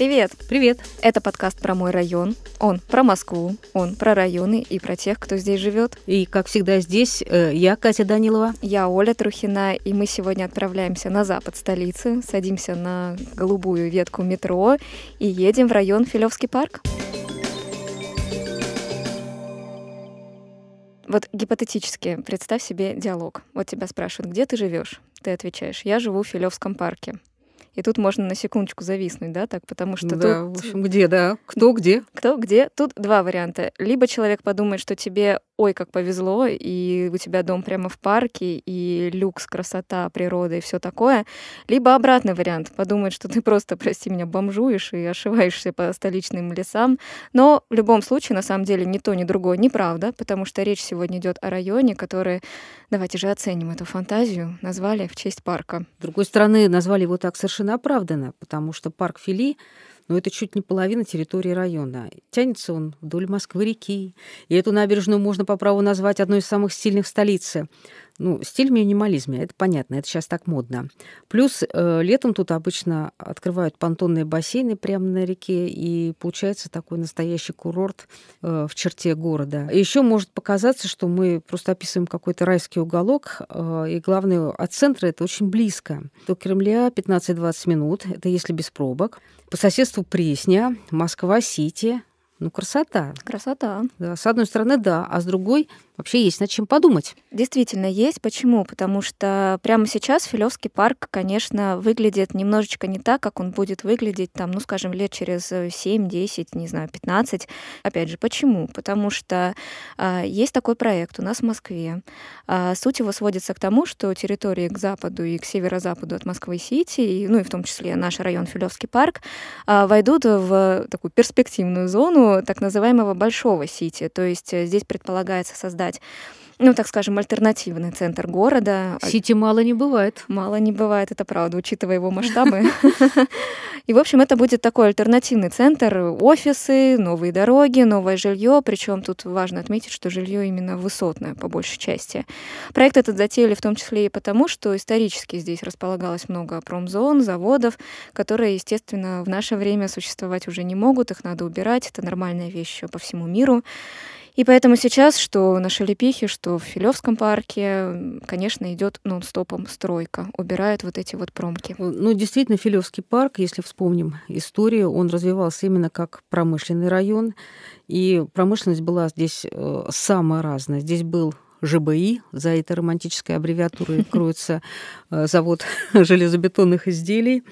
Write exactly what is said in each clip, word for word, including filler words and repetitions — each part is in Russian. Привет! Привет! Это подкаст «Про мой район». Он про Москву, он про районы и про тех, кто здесь живет. И, как всегда, здесь э, я, Катя Данилова. Я, Оля Трухина, и мы сегодня отправляемся на запад столицы, садимся на голубую ветку метро и едем в район Филевский парк. Вот гипотетически представь себе диалог. Вот тебя спрашивают, где ты живешь? Ты отвечаешь, я живу в Филевском парке. И тут можно на секундочку зависнуть, да, так, потому что да, тут... в общем, где, да, кто где. Кто где. Тут два варианта. Либо человек подумает, что тебе, ой, как повезло, и у тебя дом прямо в парке, и люкс, красота, природа и все такое. Либо обратный вариант. Подумает, что ты просто, прости меня, бомжуешь и ошиваешься по столичным лесам. Но в любом случае, на самом деле, ни то, ни другое неправда, потому что речь сегодня идет о районе, который, давайте же оценим эту фантазию, назвали в честь парка. С другой стороны, назвали его так совершенно оправданно, потому что парк Фили, ну, это чуть не половина территории района. Тянется он вдоль Москвы-реки, и эту набережную можно по праву назвать одной из самых стильных в столице. Ну, стиль минимализма, это понятно, это сейчас так модно. Плюс э, летом тут обычно открывают понтонные бассейны прямо на реке, и получается такой настоящий курорт э, в черте города. Еще может показаться, что мы просто описываем какой-то райский уголок, э, и главное, от центра это очень близко. До Кремля пятнадцать-двадцать минут, это если без пробок. По соседству Пресня, Москва-Сити. Ну, красота. Красота. Да, с одной стороны, да, а с другой вообще есть над чем подумать. Действительно есть. Почему? Потому что прямо сейчас Филевский парк, конечно, выглядит немножечко не так, как он будет выглядеть, там, ну, скажем, лет через семь-десять, не знаю, пятнадцать. Опять же, почему? Потому что а, есть такой проект у нас в Москве. А, суть его сводится к тому, что территории к западу и к северо-западу от Москвы-Сити, и, ну и в том числе наш район Филевский парк, а, войдут в такую перспективную зону так называемого Большого сити. То есть здесь предполагается создать, ну, так скажем, альтернативный центр города. Сити мало не бывает. Мало не бывает, это правда, учитывая его масштабы. И, в общем, это будет такой альтернативный центр. Офисы, новые дороги, новое жилье. Причем тут важно отметить, что жилье именно высотное, по большей части. Проект этот затеяли в том числе и потому, что исторически здесь располагалось много промзон, заводов, которые, естественно, в наше время существовать уже не могут. Их надо убирать. Это нормальная вещь по всему миру. И поэтому сейчас, что на Шелепихе, что в Филевском парке, конечно, идет нон-стопом стройка. Убирают вот эти вот промки. Ну, действительно, Филевский парк, если вспомним историю, он развивался именно как промышленный район. И промышленность была здесь э, самая разная. Здесь был Ж Б И, за этой романтической аббревиатурой кроется завод железобетонных изделий.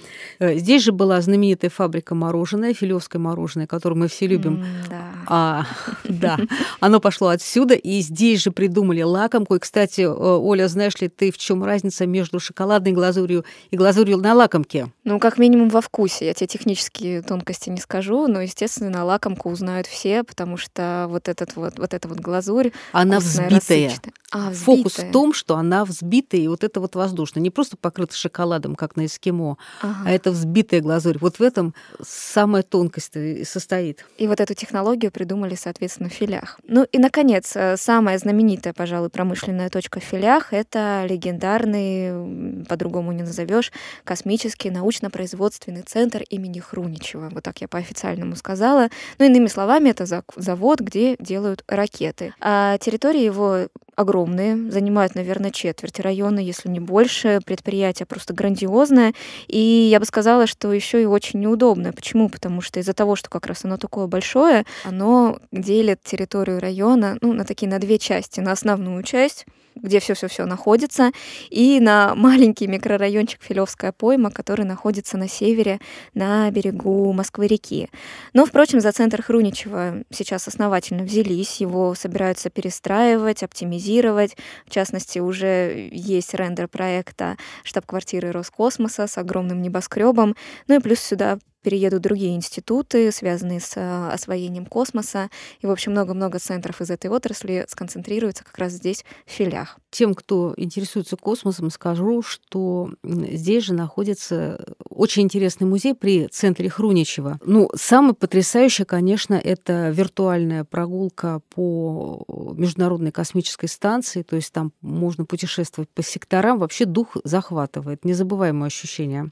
Здесь же была знаменитая фабрика мороженое, филёвское мороженое, которое мы все любим. Да. А, да. Оно пошло отсюда, и здесь же придумали лакомку. И, кстати, Оля, знаешь ли ты, в чем разница между шоколадной глазурью и глазурью на лакомке? Ну, как минимум во вкусе. Я тебе технические тонкости не скажу, но, естественно, лакомку узнают все, потому что вот, этот вот, вот эта вот глазурь... Она взбитая. А, фокус в том, что она взбитая, и вот это вот воздушное. Не просто покрыта шоколадом, как на эскимо, ага. а это взбитая глазурь. Вот в этом самая тонкость и состоит. И вот эту технологию придумали, соответственно, в Филях. Ну и, наконец, самая знаменитая, пожалуй, промышленная точка в Филях — это легендарный, по-другому не назовешь, космический научно-производственный центр имени Хруничева. Вот так я по-официальному сказала. Но, иными словами, это завод, где делают ракеты. А территория его... огромные, занимают, наверное, четверть района, если не больше. Предприятие просто грандиозное. И я бы сказала, что еще и очень неудобное. Почему? Потому что из-за того, что как раз оно такое большое, оно делит территорию района, ну, на такие, на две части. На основную часть, где все-все-все находится, и на маленький микрорайончик Филевская пойма, который находится на севере, на берегу Москвы-реки. Но, впрочем, за центр Хруничева сейчас основательно взялись, его собираются перестраивать, оптимизировать. В частности, уже есть рендер проекта штаб-квартиры Роскосмоса с огромным небоскребом, ну и плюс сюда переедут другие институты, связанные с освоением космоса. И, в общем, много-много центров из этой отрасли сконцентрируются как раз здесь, в Филях. Тем, кто интересуется космосом, скажу, что здесь же находится очень интересный музей при центре Хруничева. Ну, самое потрясающее, конечно, это виртуальная прогулка по Международной космической станции. То есть там можно путешествовать по секторам. Вообще дух захватывает. Незабываемое ощущение.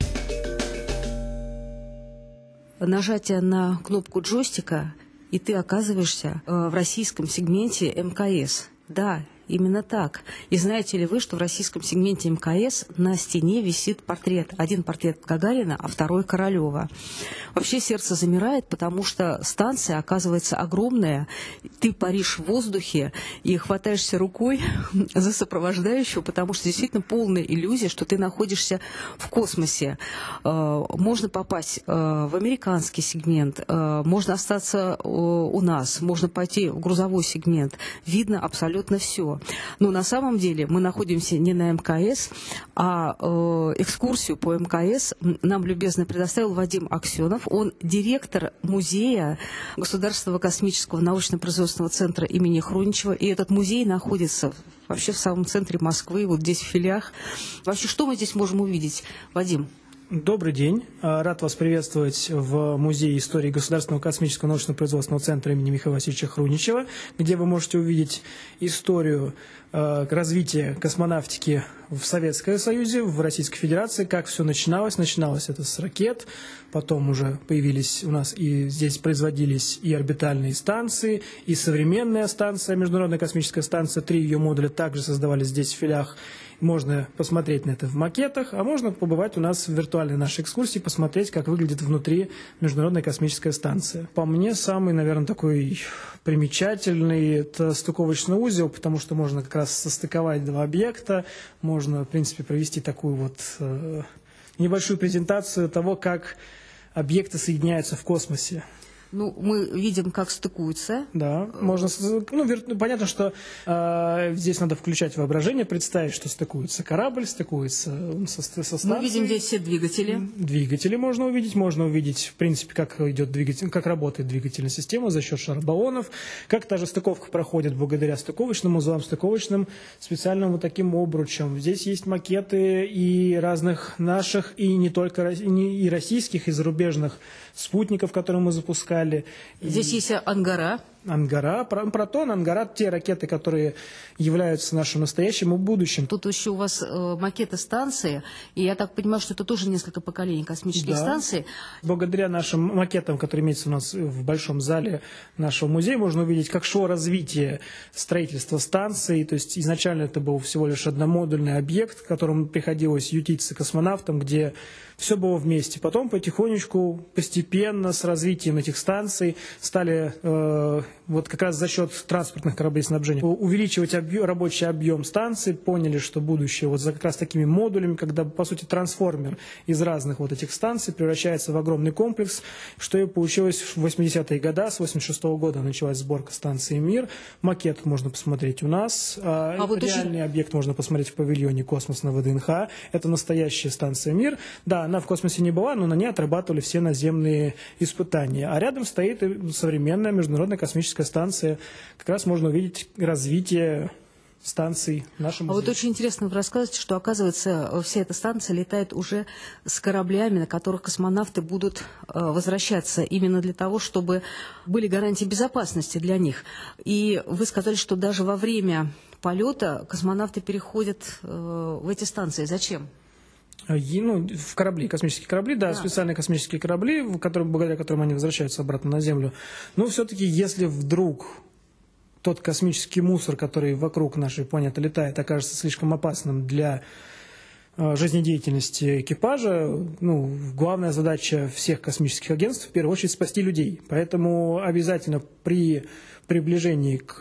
нажатие на кнопку джойстика, и ты оказываешься в российском сегменте эм ка эс. Да, именно так. И знаете ли вы, что в российском сегменте эм ка эс на стене висит портрет. Один портрет Гагарина, а второй Королева. Вообще сердце замирает, потому что станция оказывается огромная. Ты паришь в воздухе и хватаешься рукой за сопровождающего, потому что действительно полная иллюзия, что ты находишься в космосе. Можно попасть в американский сегмент, можно остаться у нас, можно пойти в грузовой сегмент. Видно абсолютно все. Но на самом деле мы находимся не на эм ка эс, а э, экскурсию по эм ка эс нам любезно предоставил Вадим Аксенов. Он директор музея Государственного космического научно-производственного центра имени Хруничева. И этот музей находится вообще в самом центре Москвы, вот здесь в Филях. Вообще, что мы здесь можем увидеть, Вадим? Добрый день. Рад вас приветствовать в Музее истории Государственного космического научно-производственного центра имени Михаила Васильевича Хруничева, где вы можете увидеть историю э, развития космонавтики в Советском Союзе, в Российской Федерации, как все начиналось. Начиналось это с ракет, потом уже появились у нас и здесь производились и орбитальные станции, и современная станция, Международная космическая станция, три ее модуля также создавались здесь в Филях. Можно посмотреть на это в макетах, а можно побывать у нас в виртуальной нашей экскурсии, посмотреть, как выглядит внутри Международная космическая станция. По мне, самый, наверное, такой примечательный – это стыковочный узел, потому что можно как раз состыковать два объекта, можно, в принципе, провести такую вот э, небольшую презентацию того, как объекты соединяются в космосе. Ну, мы видим, как стыкуются. Да, можно... Ну, понятно, что э, здесь надо включать воображение, представить, что стыкуется корабль, стыкуется со, со станцией. Мы видим здесь все двигатели. Двигатели можно увидеть. Можно увидеть, в принципе, как, идет двигатель, как работает двигательная система за счет шарбалонов, как та же стыковка проходит благодаря стыковочным узлам, стыковочным специальным вот таким обручам. Здесь есть макеты и разных наших, и не только и российских, и зарубежных спутников, которые мы запускаем. Здесь есть «Ангара». «Ангара», «Протон», «Ангара» — те ракеты, которые являются нашим настоящим и будущим. Тут еще у вас э, макеты станции, и я так понимаю, что это тоже несколько поколений космических да. станций. Благодаря нашим макетам, которые имеются у нас в большом зале нашего музея, можно увидеть, как шло развитие строительства станции. То есть изначально это был всего лишь одномодульный объект, к которому приходилось ютиться космонавтам, где все было вместе. Потом потихонечку, постепенно, с развитием этих станций стали... Э, Вот как раз за счет транспортных кораблей снабжения увеличивать объем, рабочий объем станции, поняли, что будущее вот за как раз такими модулями, когда, по сути, трансформер из разных вот этих станций превращается в огромный комплекс, что и получилось в восьмидесятые годы, с восемьдесят шестого года началась сборка станции «Мир». Макет можно посмотреть у нас, а вот реальный еще... объект можно посмотреть в павильоне «Космос» на вэ дэ эн ха. Это настоящая станция «Мир». Да, она в космосе не была, но на ней отрабатывали все наземные испытания. А рядом стоит современная международная космическая станция, как раз можно увидеть развитие станций в нашем музее. А вот очень интересно вы рассказываете, что, оказывается, вся эта станция летает уже с кораблями, на которых космонавты будут возвращаться, именно для того, чтобы были гарантии безопасности для них. И вы сказали, что даже во время полета космонавты переходят в эти станции. Зачем? И, ну, в корабли, космические корабли, да, да, специальные космические корабли, которые, благодаря которым они возвращаются обратно на Землю. Но все-таки, если вдруг тот космический мусор, который вокруг нашей планеты летает, окажется слишком опасным для жизнедеятельности экипажа, ну, главная задача всех космических агентств, в первую очередь, спасти людей. Поэтому обязательно при приближении к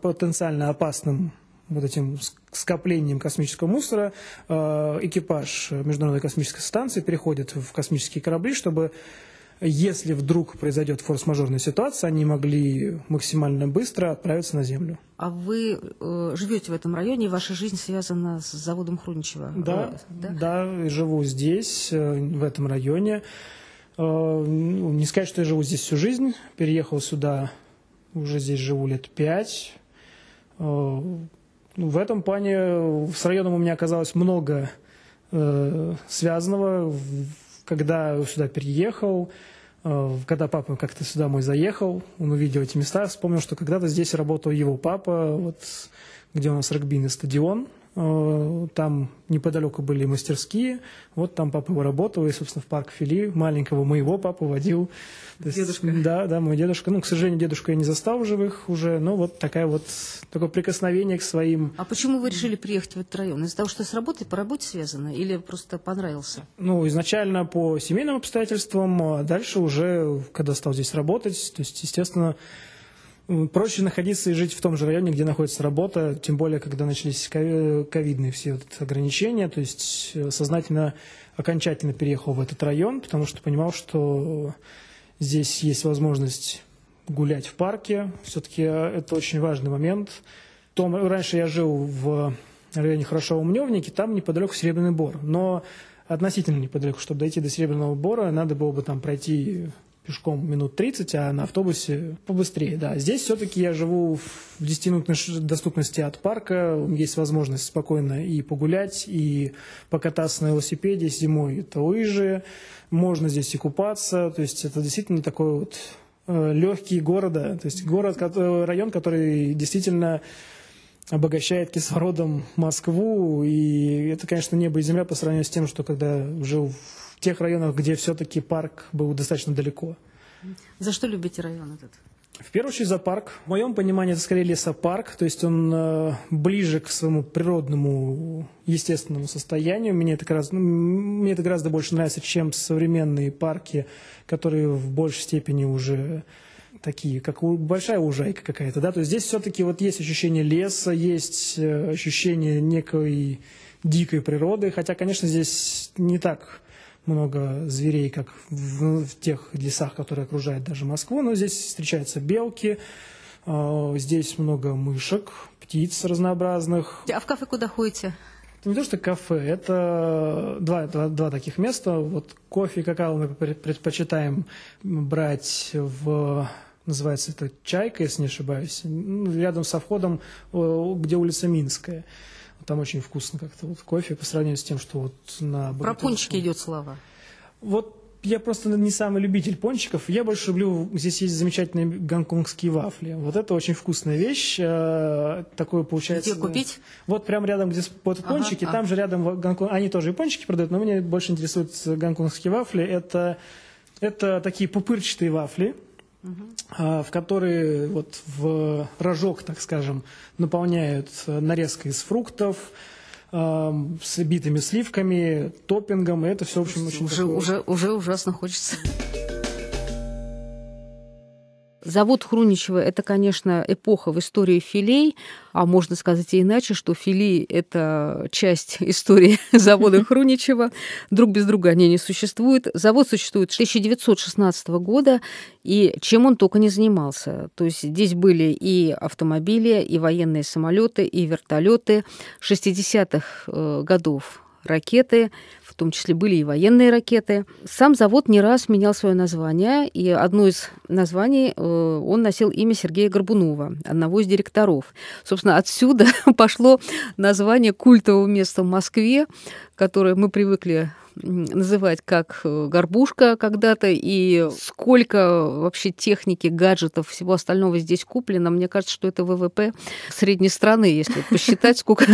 потенциально опасным вот этим скоплением космического мусора экипаж Международной космической станции переходит в космические корабли, чтобы, если вдруг произойдет форс-мажорная ситуация, они могли максимально быстро отправиться на Землю. А вы э, живете в этом районе, и ваша жизнь связана с заводом Хруничева? Да, да? да живу здесь, в этом районе. Э, не сказать, что я живу здесь всю жизнь. Переехал сюда, уже здесь живу лет пять. В этом плане с районом у меня оказалось много э, связанного. Когда сюда переехал, э, когда папа как-то сюда мой заехал, он увидел эти места, вспомнил, что когда-то здесь работал его папа, вот, где у нас регбийный стадион. Там неподалеку были мастерские. Вот там папа работал, и, собственно, в парк Фили маленького моего папа водил. Дедушка. Есть, да, да, мой дедушка. Ну, к сожалению, дедушку я не застал в живых уже, но вот, такая вот такое прикосновение к своим... А почему вы решили приехать в этот район? Из-за того, что с работой, по работе связано? Или просто понравился? Ну, изначально по семейным обстоятельствам, а дальше уже, когда стал здесь работать, то есть, естественно, проще находиться и жить в том же районе, где находится работа, тем более, когда начались ковидные все вот ограничения, то есть сознательно, окончательно переехал в этот район, потому что понимал, что здесь есть возможность гулять в парке, все-таки это очень важный момент. Том, раньше я жил в районе Хорошова-Умневники, там неподалеку Серебряный Бор, но относительно неподалеку, чтобы дойти до Серебряного Бора, надо было бы там пройти... пешком минут тридцать, а на автобусе побыстрее, да. Здесь все-таки я живу в десятиминутной доступности от парка, есть возможность спокойно и погулять, и покататься на велосипеде, зимой это лыжи, можно здесь и купаться, то есть это действительно такой вот э, легкий города, то есть город, район, который действительно обогащает кислородом Москву, и это, конечно, небо и земля по сравнению с тем, что когда жил в тех районах, где все-таки парк был достаточно далеко. За что любите район этот? В первую очередь за парк. В моем понимании это скорее лесопарк, то есть он э, ближе к своему природному, естественному состоянию. Мне это, гораздо, ну, мне это гораздо больше нравится, чем современные парки, которые в большей степени уже такие, как у, большая лужайка какая-то. Да? То есть здесь все-таки вот есть ощущение леса, есть э, ощущение некой дикой природы, хотя, конечно, здесь не так... много зверей, как в, в тех лесах, которые окружают даже Москву. Но здесь встречаются белки, э, здесь много мышек, птиц разнообразных. А в кафе куда ходите? Это не то, что кафе, это два, два, два таких места. Вот кофе и какао мы предпочитаем брать в... Называется это «Чайка», если не ошибаюсь. Рядом со входом, где улица Минская. Там очень вкусно как-то вот кофе по сравнению с тем, что вот на... Про пончики идет слава. Вот я просто не самый любитель пончиков. Я больше люблю... Здесь есть замечательные гонконгские вафли. Вот это очень вкусная вещь. Такое получается... Где купить? Вот прямо рядом, где вот пончики. Ага, там а. же рядом... Гонконг... Они тоже и пончики продают, но меня больше интересуют гонконгские вафли. Это, это такие пупырчатые вафли. Uh-huh. В которые вот в рожок, так скажем, наполняют нарезкой из фруктов, э, с битыми сливками, топпингом, и это все, в общем, очень уже, такое... уже, уже ужасно хочется. Завод Хруничева – это, конечно, эпоха в истории Филей, а можно сказать и иначе, что Фили – это часть истории завода Хруничева. Друг без друга они не существуют. Завод существует с тысяча девятьсот шестнадцатого года, и чем он только не занимался. То есть здесь были и автомобили, и военные самолеты, и вертолеты шестидесятых годов. Ракеты, в том числе были и военные ракеты. Сам завод не раз менял свое название, и одно из названий он носил имя Сергея Горбунова, одного из директоров. Собственно, отсюда пошло название культового места в Москве, которое мы привыкли называть как «Горбушка» когда-то, и сколько вообще техники, гаджетов, всего остального здесь куплено. Мне кажется, что это ВВП средней страны, если посчитать, сколько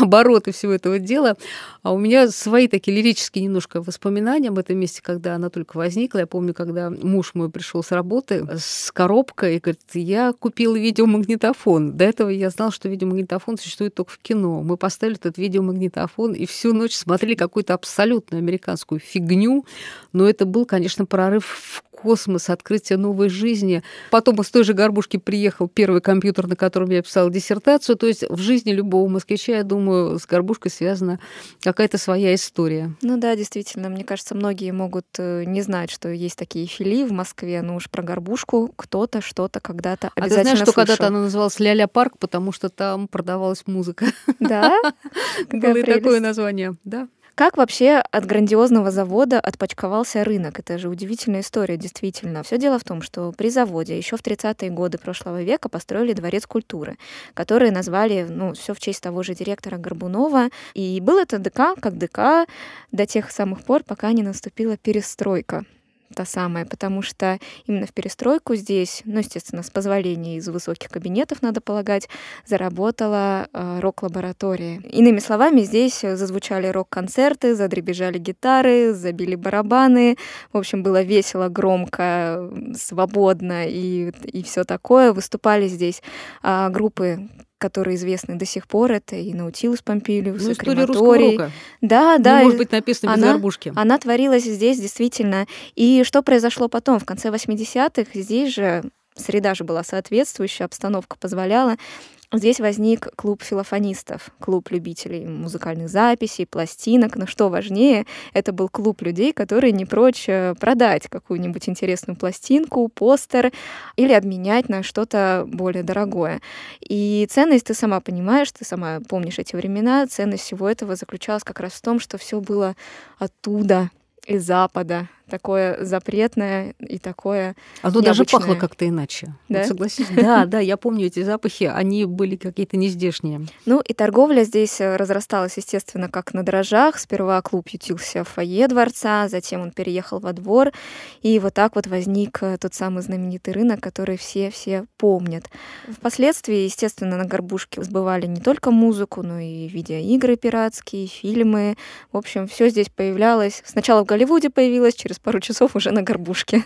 обороты всего этого дела. А у меня свои такие лирические немножко воспоминания об этом месте, когда она только возникла. Я помню, когда муж мой пришел с работы с коробкой и говорит, я купил видеомагнитофон. До этого я знала, что видеомагнитофон существует только в кино. Мы поставили этот видеомагнитофон и всю ночь смотрели какую-то абсолютную американскую фигню, но это был, конечно, прорыв в космос, открытие новой жизни. Потом из той же «Горбушки» приехал первый компьютер, на котором я писала диссертацию. То есть в жизни любого москвича, я думаю, с «Горбушкой» связана какая-то своя история. Ну да, действительно, мне кажется, многие могут не знать, что есть такие Фили в Москве, но уж про «Горбушку» кто-то что-то когда-то обязательно слышал. А ты знаешь, что когда-то она называлась «Ля-ля парк», потому что там продавалась музыка. Да? Было и такое название, да. Как вообще от грандиозного завода отпочковался рынок? Это же удивительная история, действительно. Все дело в том, что при заводе еще в тридцатые годы прошлого века построили дворец культуры, который назвали, ну, все в честь того же директора Горбунова. И был это ДК как ДК до тех самых пор, пока не наступила перестройка. та самая, потому что именно в перестройку здесь, ну, естественно, с позволения из высоких кабинетов, надо полагать, заработала э, рок-лаборатория. Иными словами, здесь зазвучали рок-концерты, задребезжали гитары, забили барабаны. В общем, было весело, громко, свободно и, и все такое. Выступали здесь э, группы, которые известны до сих пор, это и Наутилус Помпилиус, ну, и Крематорий. Да, да. Ну, может быть, написано без она, горбушки. Она творилась здесь, действительно. И что произошло потом? В конце восьмидесятых здесь же среда же была соответствующая, обстановка позволяла. Здесь возник клуб филофонистов, клуб любителей музыкальных записей, пластинок. Но что важнее, это был клуб людей, которые не прочь продать какую-нибудь интересную пластинку, постер или обменять на что-то более дорогое. И ценность, ты сама понимаешь, ты сама помнишь эти времена, ценность всего этого заключалась как раз в том, что все было оттуда, из Запада. Такое запретное и такое оно необычное. Даже пахло как-то иначе. Да? Вот согласись? Да, да, я помню эти запахи, они были какие-то нездешние. Ну и торговля здесь разрасталась, естественно, как на дрожжах. Сперва клуб ютился в фойе дворца, затем он переехал во двор, и вот так вот возник тот самый знаменитый рынок, который все-все помнят. Впоследствии, естественно, на Горбушке сбывали не только музыку, но и видеоигры пиратские, фильмы. В общем, все здесь появлялось. Сначала в Голливуде появилось, через пару часов уже на Горбушке.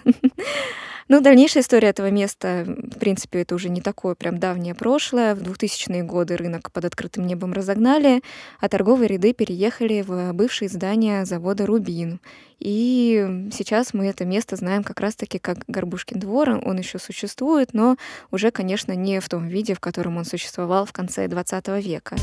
Ну, дальнейшая история этого места, в принципе, это уже не такое прям давнее прошлое. В двухтысячные годы рынок под открытым небом разогнали, а торговые ряды переехали в бывшие здания завода «Рубин». И сейчас мы это место знаем как раз-таки как Горбушкин двор. Он еще существует, но уже, конечно, не в том виде, в котором он существовал в конце двадцатого века.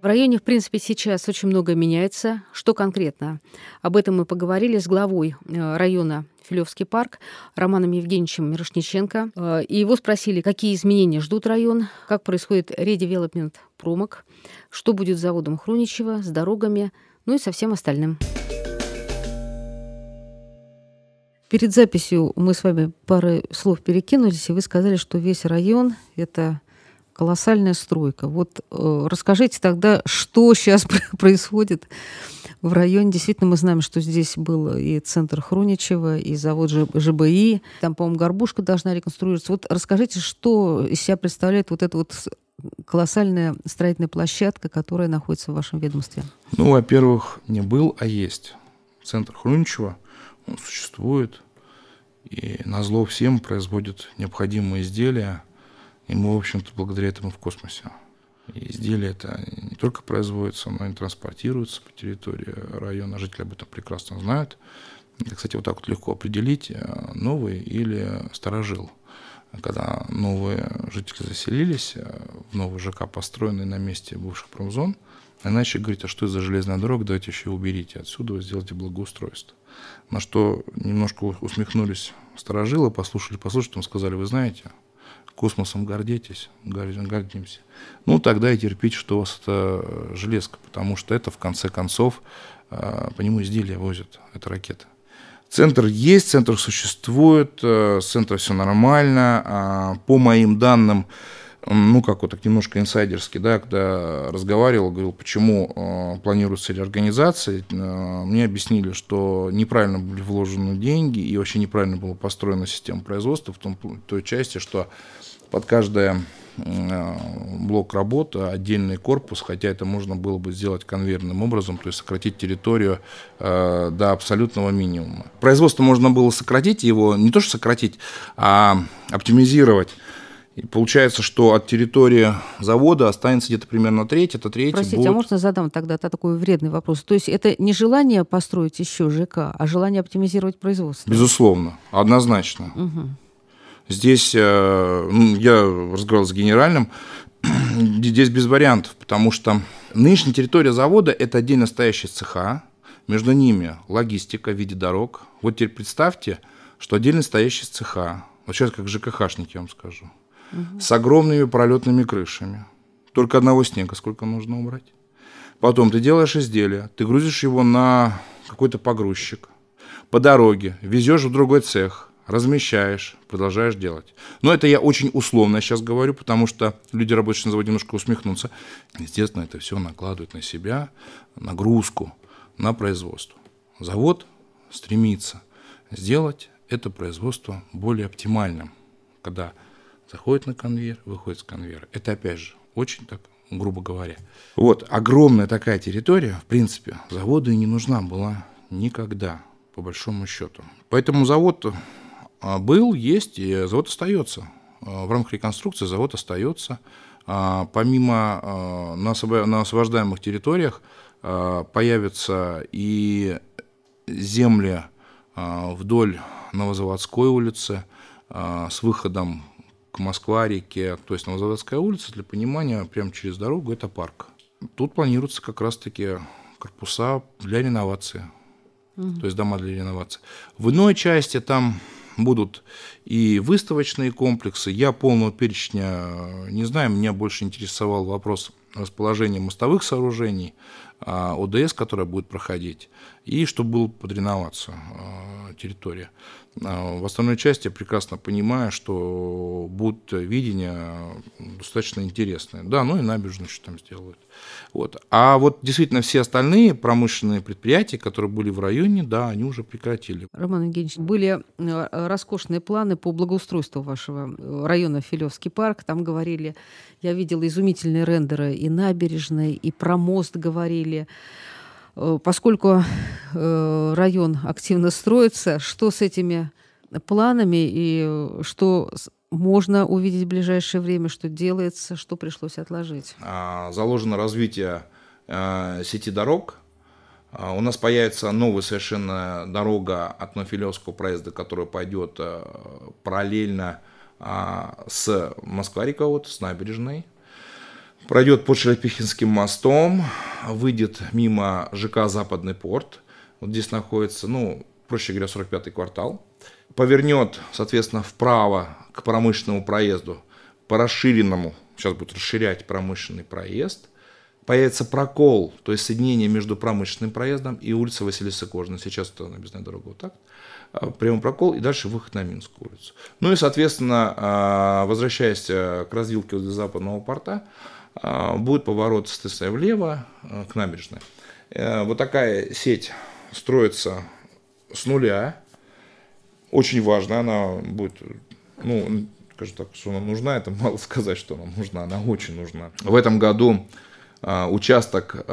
В районе, в принципе, сейчас очень много меняется. Что конкретно? Об этом мы поговорили с главой района Филевский парк Романом Евгеньевичем Мирошниченко. И его спросили, какие изменения ждут район, как происходит редевелопмент промок, что будет с заводом Хруничева, с дорогами, ну и со всем остальным. Перед записью мы с вами пары слов перекинулись, и вы сказали, что весь район – это... колоссальная стройка. Вот э, расскажите тогда, что сейчас происходит в районе. Действительно, мы знаем, что здесь был и центр Хруничева, и завод Ж Б И. Там, по-моему, Горбушка должна реконструироваться. Вот расскажите, что из себя представляет вот эта вот колоссальная строительная площадка, которая находится в вашем ведомстве. Ну, во-первых, не был, а есть. Центр Хруничева, он существует, и назло всем производит необходимые изделия. И мы, в общем-то, благодаря этому в космосе. И изделия это не только производится, но и транспортируется по территории района. Жители об этом прекрасно знают. Это, кстати, вот так вот легко определить, новый или старожил. Когда новые жители заселились в новый Ж К, построенный на месте бывших промзон, иначе говорит, а что это за железная дорога, давайте еще уберите отсюда, сделайте благоустройство. На что немножко усмехнулись старожилы, послушали, послушали, потом сказали, вы знаете, космосом гордитесь, гордимся. Ну, тогда и терпите, что у вас это железка, потому что это, в конце концов, по нему изделия возят, это ракеты. Центр есть, центр существует, с центром все нормально. По моим данным, ну, как вот так немножко инсайдерски, да, когда разговаривал, говорил, почему планируется реорганизация, мне объяснили, что неправильно были вложены деньги и вообще неправильно была построена система производства в том, той части, что под каждый блок работы отдельный корпус, хотя это можно было бы сделать конвейерным образом, то есть сократить территорию э, до абсолютного минимума. Производство можно было сократить, его не то что сократить, а оптимизировать. И получается, что от территории завода останется где-то примерно треть, это треть. Простите, будет... а можно задам тогда такой вредный вопрос? То есть это не желание построить еще Ж К, а желание оптимизировать производство? Безусловно, однозначно. Угу. Здесь, ну, я разговаривал с генеральным, здесь без вариантов, потому что нынешняя территория завода – это отдельно стоящие цеха, между ними логистика в виде дорог. Вот теперь представьте, что отдельно стоящие цеха, вот сейчас как Ж К Хшники, я вам скажу, угу. С огромными пролетными крышами. Только одного снега сколько нужно убрать. Потом ты делаешь изделие, ты грузишь его на какой-то погрузчик, по дороге везешь в другой цех, размещаешь, продолжаешь делать. Но это я очень условно сейчас говорю, потому что люди, рабочие на заводе, немножко усмехнутся. Естественно, это все накладывает на себя нагрузку на производство. Завод стремится сделать это производство более оптимальным, когда заходит на конвейер, выходит с конвейера. Это, опять же, очень так, грубо говоря. Вот, огромная такая территория, в принципе, заводу и не нужна была никогда, по большому счету. Поэтому завод был, есть, и завод остается. В рамках реконструкции завод остается. Помимо на освобождаемых территориях появятся и земли вдоль Новозаводской улицы с выходом к Москва-реке, то есть Новозаводская улица, для понимания, прямо через дорогу это парк. Тут планируются как раз-таки корпуса для реновации, угу. То есть дома для реновации. В иной части там будут и выставочные комплексы. Я полного перечня не знаю, меня больше интересовал вопрос расположения мостовых сооружений, ОДС, которая будет проходить, и чтобы была под реновацию территория. В остальной части я прекрасно понимаю, что будут видения достаточно интересные. Да, ну и набережную еще там сделают. Вот. А вот действительно все остальные промышленные предприятия, которые были в районе, да, они уже прекратили. Роман Евгеньевич, были роскошные планы по благоустройству вашего района Филевский парк. Там говорили, я видела изумительные рендеры и набережной, и про мост говорили. Поскольку район активно строится, что с этими планами и что можно увидеть в ближайшее время, что делается, что пришлось отложить? Заложено развитие сети дорог. У нас появится новая совершенно дорога от Филевского проезда, которая пойдет параллельно с Москва-река, вот, с набережной. Пройдет под Шелепихинским мостом, выйдет мимо ЖК «Западный порт». Вот здесь находится, ну, проще говоря, сорок пятый квартал. Повернет, соответственно, вправо к промышленному проезду, по расширенному, сейчас будет расширять промышленный проезд. Появится прокол, то есть соединение между промышленным проездом и улицей Василисы Кожиной. Сейчас это объездная дорога вот так. Прямой прокол и дальше выход на Минскую улицу. Ну и, соответственно, возвращаясь к развилке возле Западного порта, будет поворот с ТС влево к набережной. Вот такая сеть строится с нуля. Очень важна, она будет, ну, скажем так, что она нужна, это мало сказать, что она нужна, она очень нужна. В этом году участок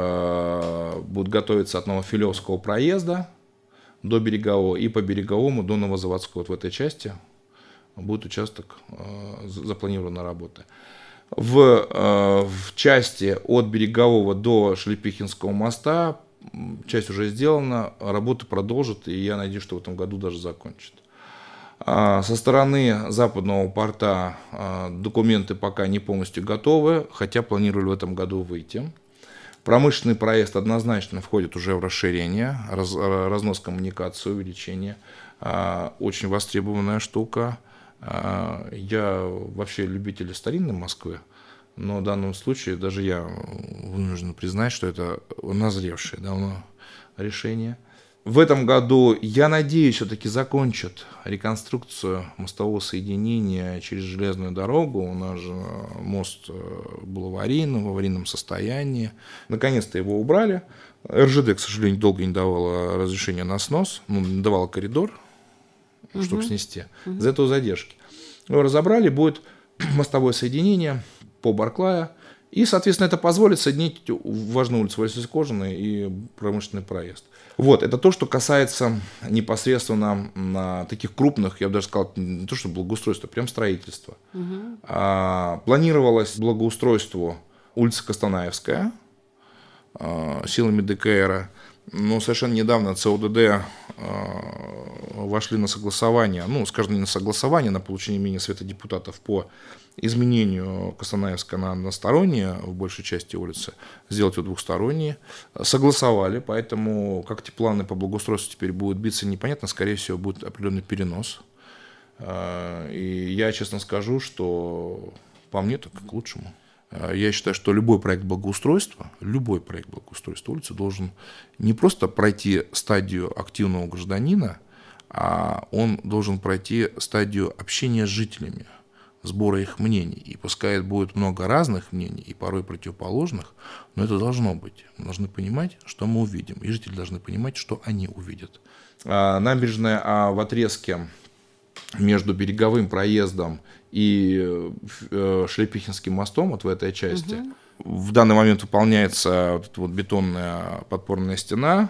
будет готовиться от Новофилевского проезда до Берегового и по Береговому до Новозаводского. Вот в этой части будет участок, запланирована работа. В, э, в части от Берегового до Шелепихинского моста, часть уже сделана, работу продолжит, и я надеюсь, что в этом году даже закончит. А со стороны Западного порта э, документы пока не полностью готовы, хотя планировали в этом году выйти. Промышленный проезд однозначно входит уже в расширение, раз, разнос коммуникации, увеличение. Э, очень востребованная штука. Я вообще любитель старинной Москвы, но в данном случае даже я вынужден признать, что это назревшее давно решение. В этом году, я надеюсь, все-таки закончат реконструкцию мостового соединения через железную дорогу. У нас же мост был аварийным, в аварийном состоянии. Наконец-то его убрали. эр жэ дэ, к сожалению, долго не давала разрешения на снос, ну, давала коридор, чтобы угу. снести. Угу. Из-за этого задержки. Его разобрали, будет мостовое соединение по Барклая. И, соответственно, это позволит соединить важную улицу Василисы Кожиной и промышленный проезд. Вот, это то, что касается непосредственно таких крупных, я бы даже сказал, не то, что благоустройство, прям строительство. Угу. А, планировалось благоустройство улицы Костанаевская а, силами дэ ка эра. Но совершенно недавно цэ о дэ дэ э, вошли на согласование, ну, скажем, не на согласование, на получение мнения Совета депутатов по изменению Костанаевска на односторонние, в большей части улицы, сделать его двухсторонние. Согласовали, поэтому как эти планы по благоустройству теперь будут биться, непонятно, скорее всего, будет определенный перенос. Э, и я честно скажу, что по мне так к лучшему. Я считаю, что любой проект благоустройства, любой проект благоустройства улицы должен не просто пройти стадию активного гражданина, а он должен пройти стадию общения с жителями. сбора их мнений. И пускай будет много разных мнений, и порой противоположных, но это должно быть. Мы должны понимать, что мы увидим, и жители должны понимать, что они увидят. А, набережная а, в отрезке между Береговым проездом и э, Шелепихинским мостом, вот в этой части, угу. в данный момент выполняется вот эта вот бетонная подпорная стена,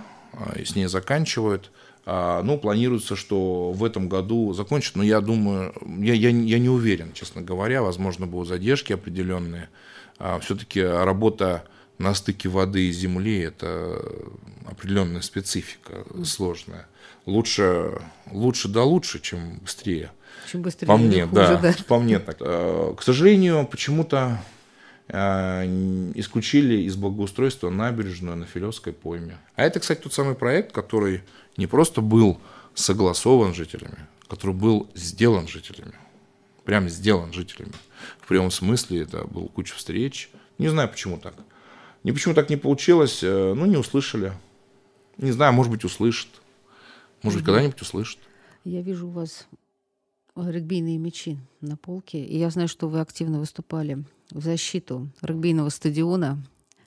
и с ней заканчивают. Ну, планируется, что в этом году закончат, но я думаю, я, я, я не уверен, честно говоря, возможно, будут задержки определенные. Все-таки работа на стыке воды и земли – это определенная специфика сложная. Лучше, лучше да лучше, чем быстрее. Чем быстрее, по мне, хуже, да, да. По мне так. К сожалению, почему-то исключили из благоустройства набережную на Филевской пойме. А это, кстати, тот самый проект, который не просто был согласован жителями, который был сделан жителями. Прям сделан жителями. В прямом смысле это было куча встреч. Не знаю, почему так. Не почему так не получилось, ну, не услышали. Не знаю, может быть, услышат. Может быть, когда-нибудь услышат. Я вижу у вас регбийные мячи на полке. И я знаю, что вы активно выступали в защиту регбийного стадиона,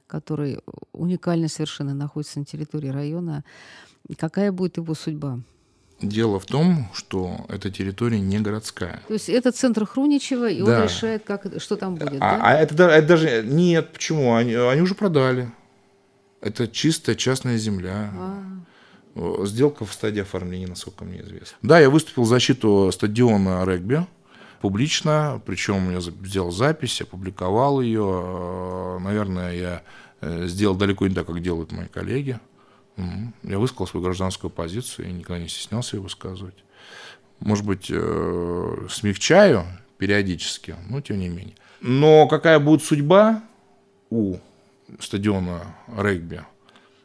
который уникально совершенно находится на территории района. Какая будет его судьба? Дело в том, что эта территория не городская. То есть это центр Хруничева, и да. он решает, как, что там будет, а, да? А это, это даже... Нет, почему? Они, они уже продали. Это чистая частная земля. А-а-а. Сделка в стадии оформления, насколько мне известно. Да, я выступил в защиту стадиона регби публично, причем я сделал запись, опубликовал ее. Наверное, я сделал далеко не так, как делают мои коллеги. Я высказал свою гражданскую позицию и никогда не стеснялся ее высказывать. Может быть, смягчаю периодически, но тем не менее. Но какая будет судьба у стадиона регби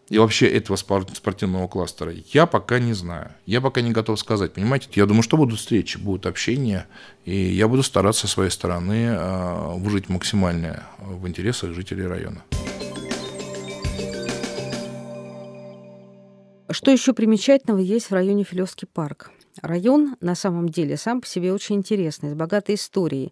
и вообще этого спортивного кластера, я пока не знаю. Я пока не готов сказать, понимаете? Я думаю, что будут встречи, будут общения, и я буду стараться со своей стороны выжить максимально в интересах жителей района. Что еще примечательного есть в районе Филевский парк? Район, на самом деле, сам по себе очень интересный, с богатой историей.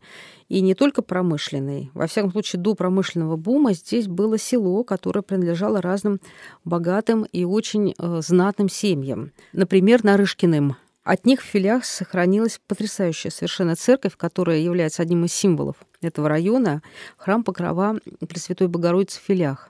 И не только промышленный. Во всяком случае, до промышленного бума здесь было село, которое принадлежало разным богатым и очень э, знатным семьям. Например, Нарышкиным. От них в Филях сохранилась потрясающая совершенно церковь, которая является одним из символов этого района, храм Покрова Пресвятой Богородицы в Филях.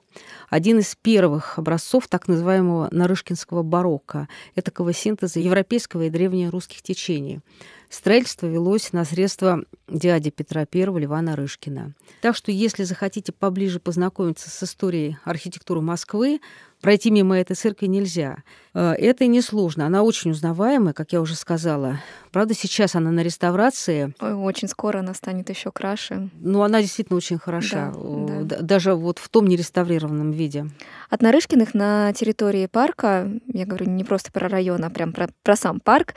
Один из первых образцов так называемого нарышкинского барокко, этакого синтеза европейского и древнерусских течений. Строительство велось на средства дяди Петра Первого Льва Нарышкина. Так что, если захотите поближе познакомиться с историей архитектуры Москвы, пройти мимо этой церкви нельзя. Это и несложно. Она очень узнаваемая, как я уже сказала. Правда, сейчас она на реставрации. Ой, очень скоро она станет еще краше. Ну, она действительно очень хороша. Да, да. Даже вот в том нереставрированном виде. От Нарышкиных на территории парка, я говорю не просто про район, а прям про, про сам парк,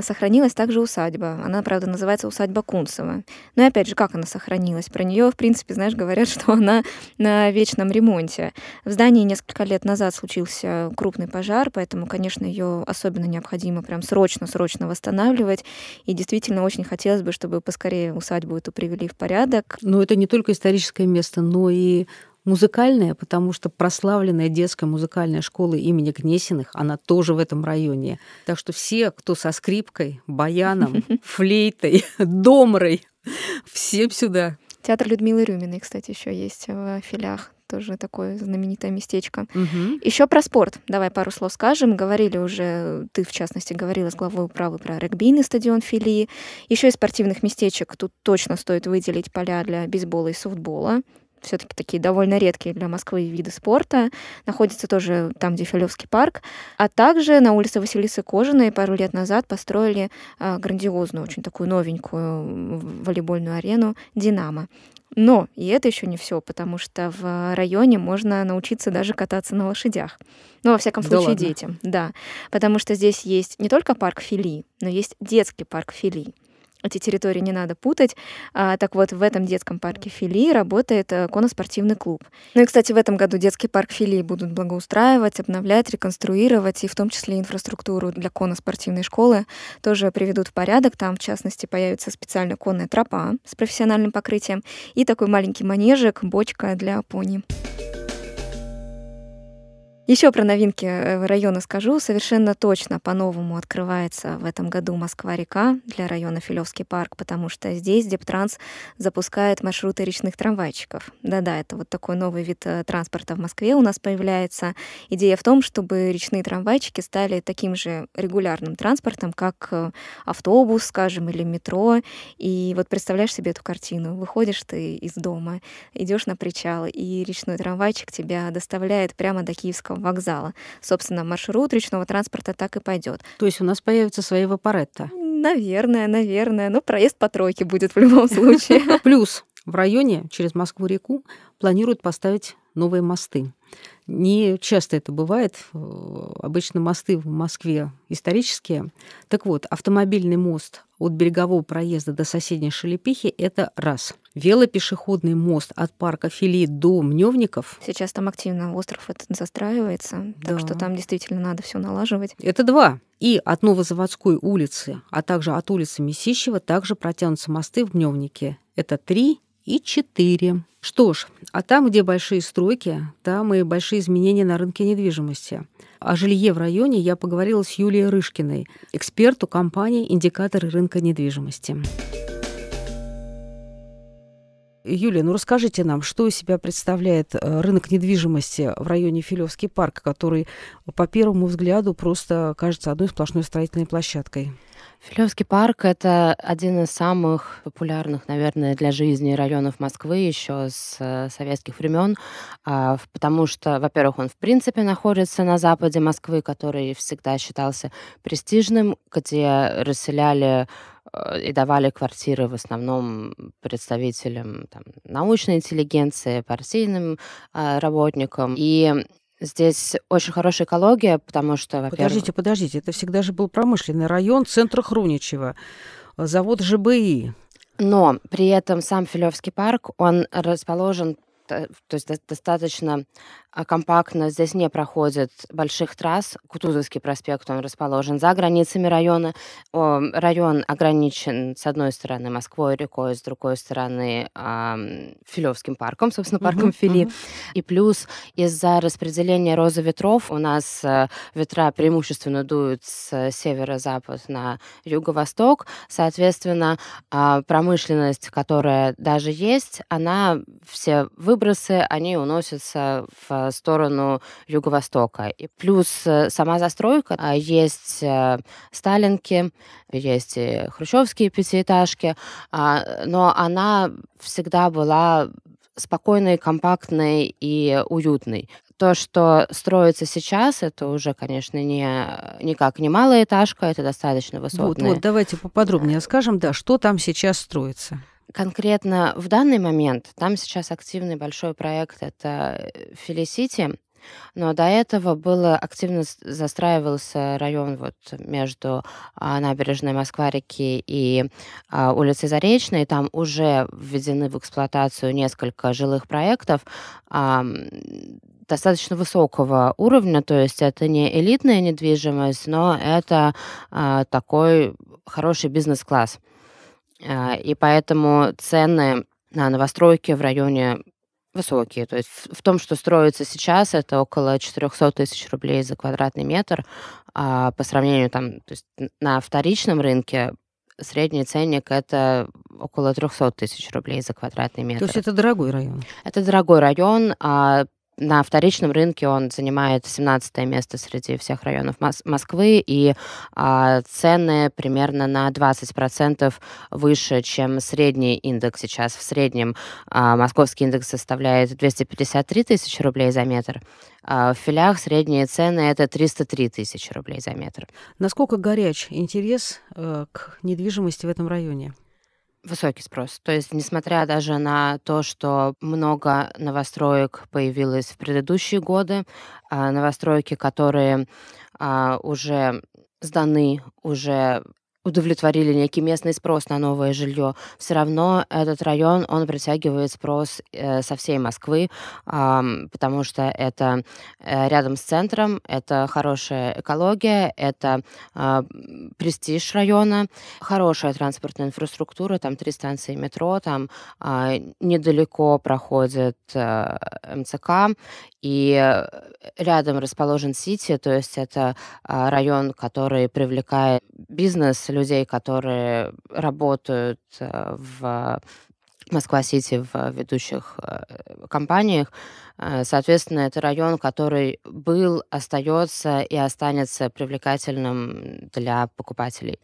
сохранилась также усадьба. Она, правда, называется усадьба Кунцева. Но и опять же, как она сохранилась? Про нее, в принципе, знаешь, говорят, что она на вечном ремонте. В здании несколько лет назад случился крупный пожар, поэтому, конечно, ее особенно необходимо прям срочно-срочно восстанавливать. И действительно очень хотелось бы, чтобы поскорее усадьбу эту привели в порядок. Но это не только историческое место, но и музыкальная, потому что прославленная детская музыкальная школа имени Гнесиных, она тоже в этом районе. Так что все, кто со скрипкой, баяном, флейтой, домрой, всем сюда. Театр Людмилы Рюминой, кстати, еще есть в Филях. Тоже такое знаменитое местечко. Угу. Еще про спорт. Давай пару слов скажем. Говорили уже, ты в частности говорила с главой управы про регбийный стадион Фили. Еще из спортивных местечек тут точно стоит выделить поля для бейсбола и софтбола. Все-таки такие довольно редкие для Москвы виды спорта. Находится тоже там, где Филевский парк. А также на улице Василисы Кожиной пару лет назад построили грандиозную, очень такую новенькую волейбольную арену «Динамо». Но и это еще не все, потому что в районе можно научиться даже кататься на лошадях. Ну, во всяком случае, да детям. Да, потому что здесь есть не только парк Фили, но есть детский парк Фили. эти территории не надо путать. А, так вот, в этом детском парке Фили работает конно-спортивный клуб. Ну и, кстати, в этом году детский парк Фили будут благоустраивать, обновлять, реконструировать, и в том числе инфраструктуру для конно-спортивной школы тоже приведут в порядок. Там, в частности, появится специальная конная тропа с профессиональным покрытием и такой маленький манежик, бочка для пони. Еще про новинки района скажу. Совершенно точно по-новому открывается в этом году Москва-река для района Филевский парк, потому что здесь Дептранс запускает маршруты речных трамвайчиков. Да-да, это вот такой новый вид транспорта в Москве у нас появляется. Идея в том, чтобы речные трамвайчики стали таким же регулярным транспортом, как автобус, скажем, или метро. И вот представляешь себе эту картину. Выходишь ты из дома, идешь на причал, и речной трамвайчик тебя доставляет прямо до Киевского вокзала. Собственно, маршрут речного транспорта так и пойдет. То есть у нас появятся свои вапоретто? Наверное, наверное. Но проезд по тройке будет в любом случае. Плюс в районе через Москву-реку планируют поставить новые мосты. Не часто это бывает. Обычно мосты в Москве исторические. Так вот, автомобильный мост от берегового проезда до соседней Шелепихи – это раз. Велопешеходный мост от парка Фили до Мнёвников. Сейчас там активно остров этот застраивается, да. Так что там действительно надо все налаживать. Это два. И от Новозаводской улицы, а также от улицы Месищева также протянутся мосты в Мнёвнике. Это три и четыре. Что ж, а там, где большие стройки, там и большие изменения на рынке недвижимости. О жилье в районе я поговорила с Юлией Рыжкиной, эксперту компании «Индикаторы рынка недвижимости». Юлия, ну расскажите нам, что из себя представляет рынок недвижимости в районе Филевский парк, который по первому взгляду просто кажется одной сплошной строительной площадкой? Филевский парк — это один из самых популярных, наверное, для жизни районов Москвы еще с советских времен, потому что, во-первых, он в принципе находится на западе Москвы, который всегда считался престижным, где расселяли и давали квартиры в основном представителям там, научной интеллигенции, партийным э, работникам. И здесь очень хорошая экология, потому что, во-первых... Подождите, подождите, это всегда же был промышленный район центра Хруничева, завод Ж Б И. Но при этом сам Филевский парк, он расположен... То есть достаточно компактно, здесь не проходит больших трасс. Кутузовский проспект, он расположен за границами района. Район ограничен с одной стороны Москвой, рекой, с другой стороны Филевским парком, собственно, парком uh-huh, Фили. Uh-huh. И плюс из-за распределения розы ветров у нас ветра преимущественно дуют с северо-запад на юго-восток. Соответственно, промышленность, которая даже есть, она все выбросит, Выбросы, они уносятся в сторону юго-востока. И плюс сама застройка. Есть сталинки, есть и хрущевские пятиэтажки, но она всегда была спокойной, компактной и уютной. То, что строится сейчас, это уже, конечно, не, никак не малоэтажка, это достаточно высотная. Вот, вот давайте поподробнее да. скажем, да, что там сейчас строится. Конкретно в данный момент там сейчас активный большой проект — это Фили Сити, но до этого было активно застраивался район вот между набережной Москва-реки и улицей Заречной. Там уже введены в эксплуатацию несколько жилых проектов достаточно высокого уровня, то есть это не элитная недвижимость, но это такой хороший бизнес-класс. И поэтому цены на новостройки в районе высокие. То есть в том, что строится сейчас, это около четырёхсот тысяч рублей за квадратный метр. А по сравнению там, то есть на вторичном рынке средний ценник — это около трёхсот тысяч рублей за квадратный метр. То есть это дорогой район? Это дорогой район. А на вторичном рынке он занимает семнадцатое место среди всех районов Москвы, и а, цены примерно на двадцать процентов выше, чем средний индекс сейчас. В среднем а, московский индекс составляет двести пятьдесят три тысячи рублей за метр. А в Филях средние цены — это триста три тысячи рублей за метр. Насколько горяч интерес э, к недвижимости в этом районе? Высокий спрос. То есть, несмотря даже на то, что много новостроек появилось в предыдущие годы, новостройки, которые уже сданы, уже удовлетворили некий местный спрос на новое жилье, все равно этот район, он притягивает спрос э, со всей Москвы, э, потому что это э, рядом с центром, это хорошая экология, это э, престиж района, хорошая транспортная инфраструктура, там три станции метро, там э, недалеко проходит э, эм цэ ка, и рядом расположен Сити, то есть это э, район, который привлекает бизнес, людей, которые работают э, в Москва-Сити, в ведущих э, компаниях. Соответственно, это район, который был, остается и останется привлекательным для покупателей.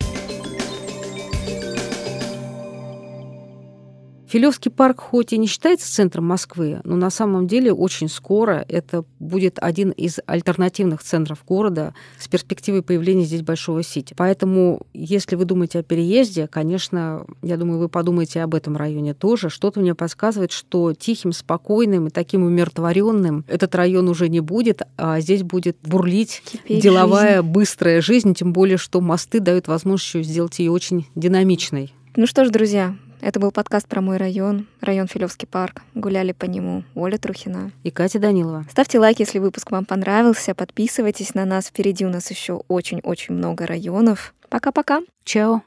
Филевский парк хоть и не считается центром Москвы, но на самом деле очень скоро это будет один из альтернативных центров города с перспективой появления здесь большого сити. Поэтому, если вы думаете о переезде, конечно, я думаю, вы подумаете об этом районе тоже. Что-то мне подсказывает, что тихим, спокойным и таким умиротворенным этот район уже не будет, а здесь будет бурлить Кипеть деловая, жизнь. быстрая жизнь, тем более, что мосты дают возможность сделать ее очень динамичной. Ну что ж, друзья, это был подкаст «Про мой район», район Филевский парк. Гуляли по нему Оля Трухина и Катя Данилова. Ставьте лайк, если выпуск вам понравился. Подписывайтесь на нас. Впереди у нас еще очень-очень много районов. Пока-пока. Чао.